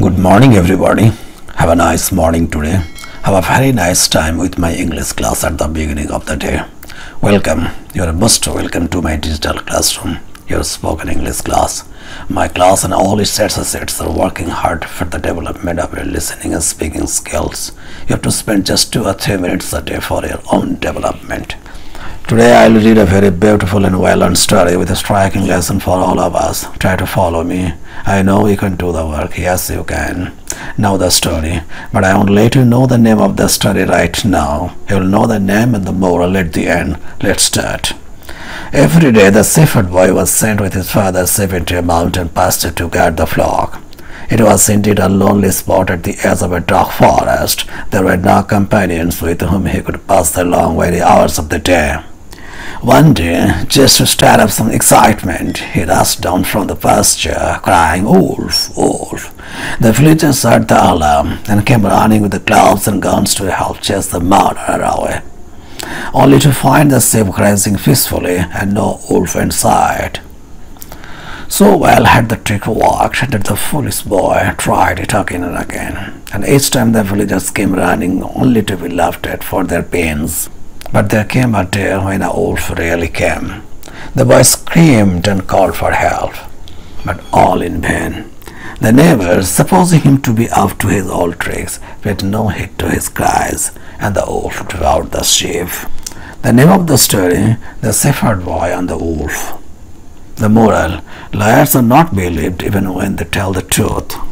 Good morning everybody. Have a nice morning today. Have a very nice time with my English class at the beginning of the day. Welcome. You are most welcome to my digital classroom, your spoken English class. My class and all its associates are working hard for the development of your listening and speaking skills. You have to spend just 2 or 3 minutes a day for your own development. Today I will read a very beautiful and well-learned story with a striking lesson for all of us. Try to follow me. I know you can do the work. Yes, you can. Know the story. But I won't let you know the name of the story right now. You will know the name and the moral at the end. Let's start. Every day the shepherd boy was sent with his father sheep into a mountain pasture to guard the flock. It was indeed a lonely spot at the edge of a dark forest. There were no companions with whom he could pass the long weary hours of the day. One day, just to stir up some excitement, he rushed down from the pasture, crying, "Wolf! Wolf!" The villagers heard the alarm and came running with the clubs and guns to help chase the murderer away, only to find the sheep grazing peacefully and no wolf in sight. So well had the trick worked that the foolish boy tried it again and again, and each time the villagers came running only to be laughed at for their pains. But there came a day when a wolf really came. The boy screamed and called for help, but all in vain. The neighbors, supposing him to be up to his old tricks, paid no heed to his cries, and the wolf devoured the sheep. The name of the story, The Shepherd Boy and the Wolf. The moral, liars are not believed even when they tell the truth.